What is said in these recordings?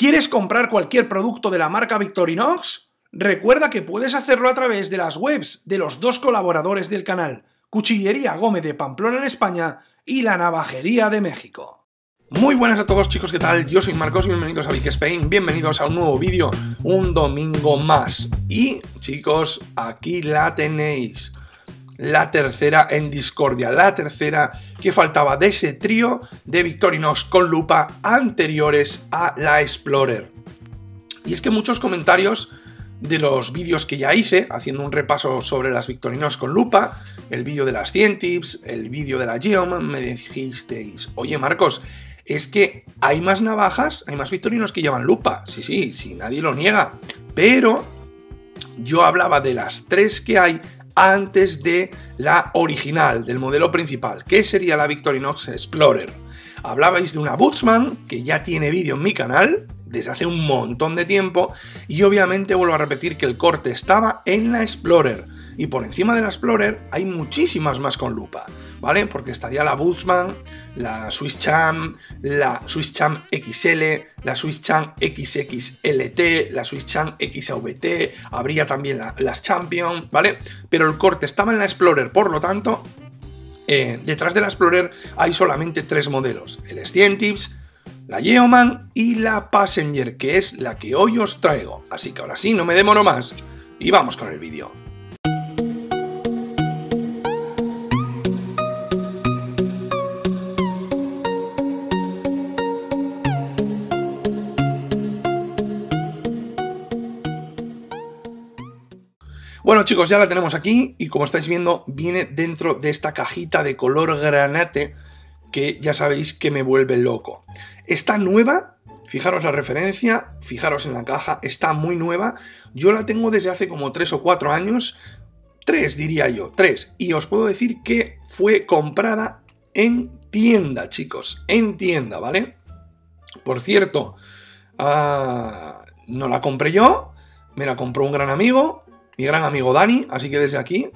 ¿Quieres comprar cualquier producto de la marca Victorinox? Recuerda que puedes hacerlo a través de las webs de los dos colaboradores del canal, Cuchillería Gómez de Pamplona en España y La Navajería de México. Muy buenas a todos chicos, ¿qué tal? Yo soy Marcos, bienvenidos a Vic Spain, bienvenidos a un nuevo vídeo, un domingo más. Y chicos, aquí la tenéis, la tercera en discordia, la tercera que faltaba de ese trío de Victorinox con lupa anteriores a la Explorer. Y es que muchos comentarios de los vídeos que ya hice, haciendo un repaso sobre las Victorinox con lupa, el vídeo de las Scientist, el vídeo de la Yeoman, me dijisteis, oye Marcos, es que hay más navajas, hay más Victorinox que llevan lupa, sí, nadie lo niega, pero yo hablaba de las tres que hay antes de la original, del modelo principal, que sería la Victorinox Explorer. Hablabais de una Boatsman, que ya tiene vídeo en mi canal, desde hace un montón de tiempo, y obviamente vuelvo a repetir que el corte estaba en la Explorer, y por encima de la Explorer hay muchísimas más con lupa, ¿vale? Porque estaría la Bushman, la Swiss Champ, la Swiss Champ XL, la Swiss Champ XXLT, la Swiss Champ XAVT, habría también las Champion, ¿vale? Pero el corte estaba en la Explorer, por lo tanto, detrás de la Explorer hay solamente tres modelos, el Scientist, la Yeoman y la Passenger, que es la que hoy os traigo. Así que ahora sí, no me demoro más y vamos con el vídeo. Bueno chicos, ya la tenemos aquí y como estáis viendo viene dentro de esta cajita de color granate que ya sabéis que me vuelve loco. Está nueva, fijaros la referencia, fijaros en la caja, está muy nueva. Yo la tengo desde hace como 3 o 4 años, 3 diría yo, 3. Y os puedo decir que fue comprada en tienda, chicos, en tienda, ¿vale? Por cierto, no la compré yo, me la compró un gran amigo, mi gran amigo Dani, así que desde aquí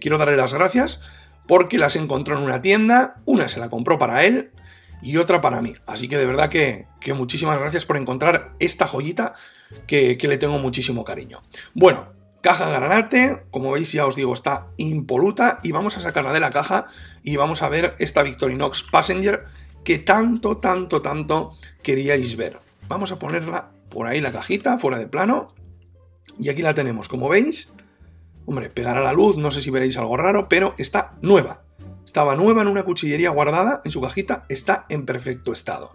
quiero darle las gracias, porque las encontró en una tienda, una se la compró para él y otra para mí. Así que de verdad que muchísimas gracias por encontrar esta joyita que le tengo muchísimo cariño. Bueno, caja granate, como veis ya os digo, está impoluta y vamos a sacarla de la caja y vamos a ver esta Victorinox Passenger que tanto queríais ver. Vamos a ponerla por ahí la cajita, fuera de plano, y aquí la tenemos, como veis. Hombre, pegará la luz, no sé si veréis algo raro, pero está nueva. Estaba nueva en una cuchillería guardada, en su cajita, está en perfecto estado.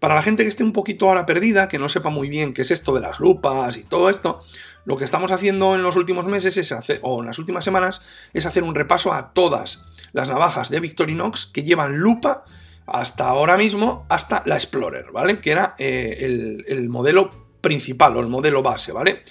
Para la gente que esté un poquito ahora perdida, que no sepa muy bien qué es esto de las lupas y todo esto, lo que estamos haciendo en los últimos meses es hacer, o en las últimas semanas, es hacer un repaso a todas las navajas de Victorinox que llevan lupa hasta ahora mismo, hasta la Explorer, ¿vale? Que era el modelo principal o el modelo base, ¿vale?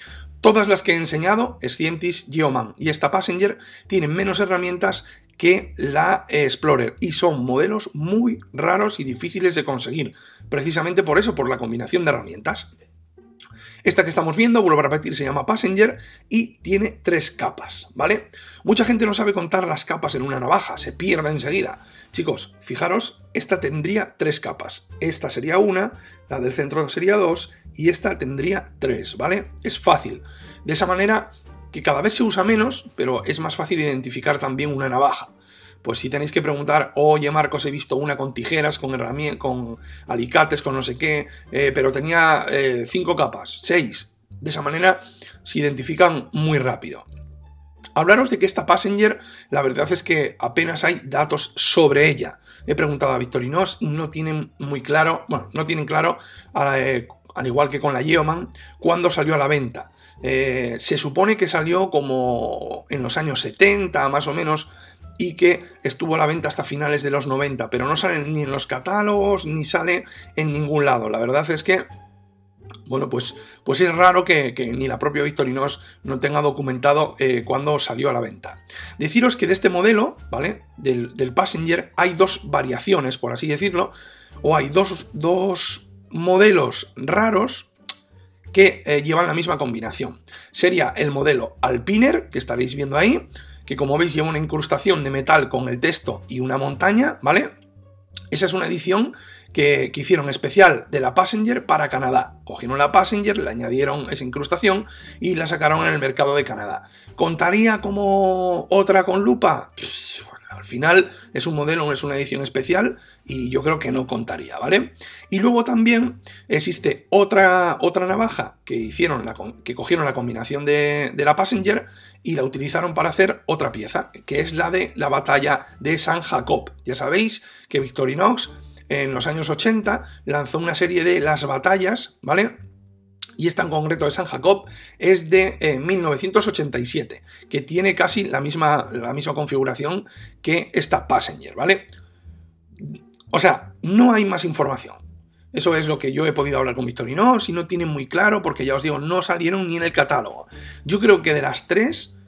Todas las que he enseñado, Scientist, Yeoman y esta Passenger, tienen menos herramientas que la Explorer y son modelos muy raros y difíciles de conseguir, precisamente por eso, por la combinación de herramientas. Esta que estamos viendo, vuelvo a repetir, se llama Passenger y tiene 3 capas, ¿vale? Mucha gente no sabe contar las capas en una navaja, se pierde enseguida. Chicos, fijaros, esta tendría 3 capas. Esta sería una, la del centro sería 2 y esta tendría 3, ¿vale? Es fácil. De esa manera que cada vez se usa menos, pero es más fácil identificar también una navaja. Pues si tenéis que preguntar, oye Marcos, he visto una con tijeras, con alicates, con no sé qué, pero tenía 5 capas, 6. De esa manera se identifican muy rápido. Hablaros de que esta Passenger, la verdad es que apenas hay datos sobre ella. He preguntado a Victorinox y no tienen muy claro, bueno, no tienen claro, al igual que con la Yeoman, cuándo salió a la venta. Se supone que salió como en los años 70, más o menos, y que estuvo a la venta hasta finales de los 90, pero no sale ni en los catálogos, ni sale en ningún lado. La verdad es que, bueno, pues es raro que ni la propia Victorinox no tenga documentado cuándo salió a la venta. Deciros que de este modelo, ¿vale?, del Passenger, hay 2 variaciones, por así decirlo, o hay dos modelos raros que llevan la misma combinación. Sería el modelo Alpiner, que estaréis viendo ahí, que como veis lleva una incrustación de metal con el texto y una montaña, ¿vale? Esa es una edición que hicieron especial de la Passenger para Canadá. Cogieron la Passenger, le añadieron esa incrustación y la sacaron en el mercado de Canadá. ¿Contaría como otra con lupa? Pff, bueno, al final es un modelo, es una edición especial y yo creo que no contaría, ¿vale? Y luego también existe otra navaja que hicieron, que cogieron la combinación de la Passenger y la utilizaron para hacer otra pieza, que es la de la batalla de San Jacob. Ya sabéis que Victorinox en los años 80 lanzó una serie de las batallas, ¿vale? Y esta en concreto de San Jacob es de 1987, que tiene casi la misma configuración que esta Passenger, ¿vale? O sea, no hay más información. Eso es lo que yo he podido hablar con Victorinox y no tiene muy claro porque ya os digo, no salieron ni en el catálogo. Yo creo que de las tres,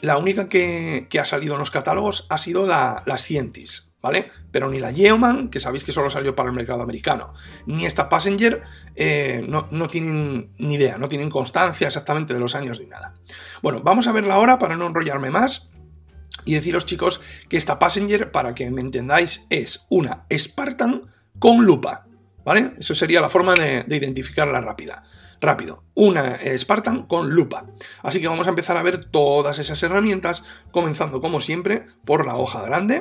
la única que ha salido en los catálogos ha sido la Scientist, ¿vale? Pero ni la Yeoman, que sabéis que solo salió para el mercado americano, ni esta Passenger no tienen ni idea, no tienen constancia exactamente de los años ni nada. Bueno, vamos a verla ahora para no enrollarme más y deciros, chicos, que esta Passenger, para que me entendáis, es una Spartan con lupa, ¿vale? Eso sería la forma de identificarla rápido, una Spartan con lupa. Así que vamos a empezar a ver todas esas herramientas, comenzando como siempre por la hoja grande.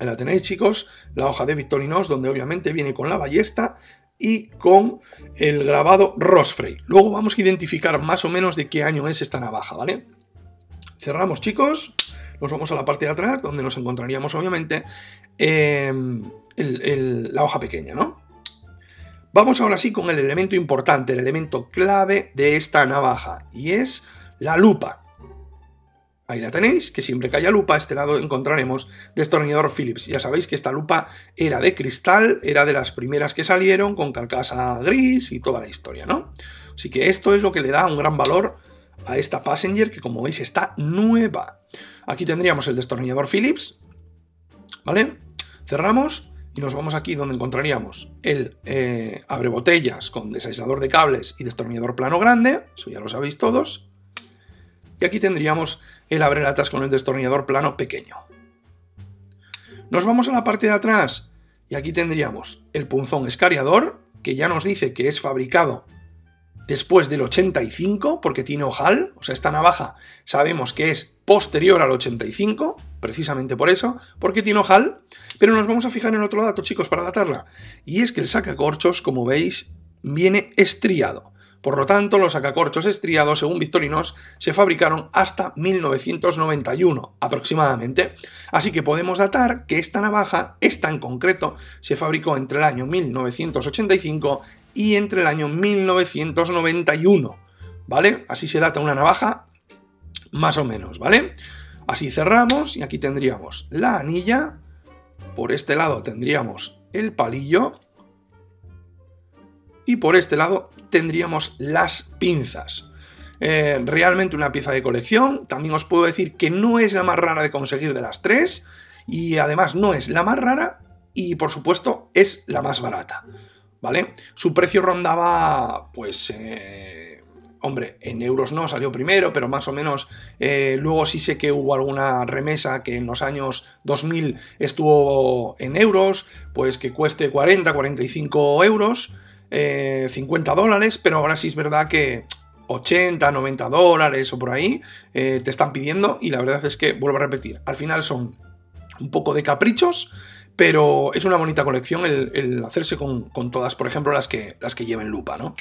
Ahí la tenéis, chicos, la hoja de Victorinox, donde obviamente viene con la ballesta y con el grabado Rossfrey. Luego vamos a identificar más o menos de qué año es esta navaja, ¿vale? Cerramos, chicos, nos vamos a la parte de atrás, donde nos encontraríamos obviamente la hoja pequeña, ¿no? Vamos ahora sí con el elemento importante, el elemento clave de esta navaja, y es la lupa. Ahí la tenéis, que siempre que haya lupa, a este lado encontraremos destornillador Phillips. Ya sabéis que esta lupa era de cristal, era de las primeras que salieron, con carcasa gris y toda la historia, ¿no? Así que esto es lo que le da un gran valor a esta Passenger, que como veis está nueva. Aquí tendríamos el destornillador Phillips, ¿vale? Cerramos y nos vamos aquí donde encontraríamos el abrebotellas con desaislador de cables y destornillador plano grande, eso ya lo sabéis todos. Y aquí tendríamos el abrelatas con el destornillador plano pequeño. Nos vamos a la parte de atrás y aquí tendríamos el punzón escariador, que ya nos dice que es fabricado después del 85 porque tiene ojal, o sea, esta navaja sabemos que es posterior al 85, precisamente por eso, porque tiene ojal, pero nos vamos a fijar en otro dato, chicos, para datarla, y es que el sacacorchos, como veis, viene estriado. Por lo tanto, los sacacorchos estriados, según Victorinox, se fabricaron hasta 1991, aproximadamente. Así que podemos datar que esta navaja, esta en concreto, se fabricó entre el año 1985 y entre el año 1991, ¿vale? Así se data una navaja, más o menos, ¿vale? Así cerramos y aquí tendríamos la anilla, por este lado tendríamos el palillo y por este lado tendríamos las pinzas. Realmente una pieza de colección. También os puedo decir que no es la más rara de conseguir de las tres, y además no es la más rara y por supuesto es la más barata, ¿vale? Su precio rondaba, pues, hombre, en euros no salió primero, pero más o menos, luego sí sé que hubo alguna remesa que en los años 2000 estuvo en euros, pues que cueste 40, 45 euros, 50 dólares, pero ahora sí es verdad que 80, 90 dólares o por ahí te están pidiendo, y la verdad es que, vuelvo a repetir, al final son un poco de caprichos, pero es una bonita colección el hacerse con todas, por ejemplo, las que lleven lupa, ¿no?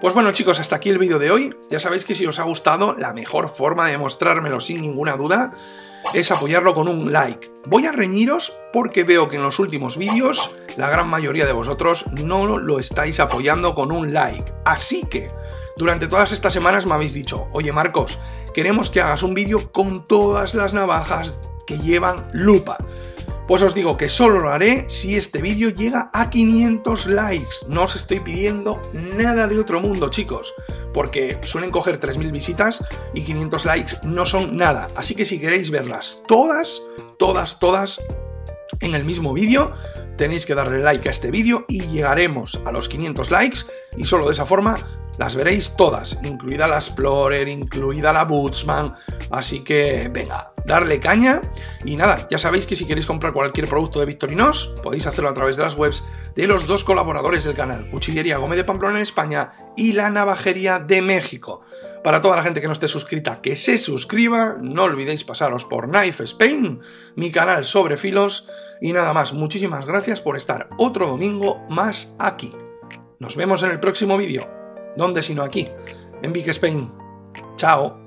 Pues bueno, chicos, hasta aquí el vídeo de hoy. Ya sabéis que si os ha gustado, la mejor forma de mostrármelo sin ninguna duda es apoyarlo con un like. Voy a reñiros porque veo que en los últimos vídeos la gran mayoría de vosotros no lo estáis apoyando con un like. Así que durante todas estas semanas me habéis dicho: oye, Marcos, queremos que hagas un vídeo con todas las navajas que llevan lupa. Pues os digo que solo lo haré si este vídeo llega a 500 likes. No os estoy pidiendo nada de otro mundo, chicos, porque suelen coger 3000 visitas y 500 likes no son nada. Así que si queréis verlas todas en el mismo vídeo, tenéis que darle like a este vídeo y llegaremos a los 500 likes, y solo de esa forma las veréis todas, incluida la Explorer, incluida la Boatsman. Así que venga, darle caña. Y nada, ya sabéis que si queréis comprar cualquier producto de Victorinox, podéis hacerlo a través de las webs de los dos colaboradores del canal, Cuchillería Gómez de Pamplona en España y La Navajería de México. Para toda la gente que no esté suscrita, que se suscriba, no olvidéis pasaros por Knife Spain, mi canal sobre filos, y nada más, muchísimas gracias por estar otro domingo más aquí. Nos vemos en el próximo vídeo, donde sino aquí, en Vic Spain. Chao.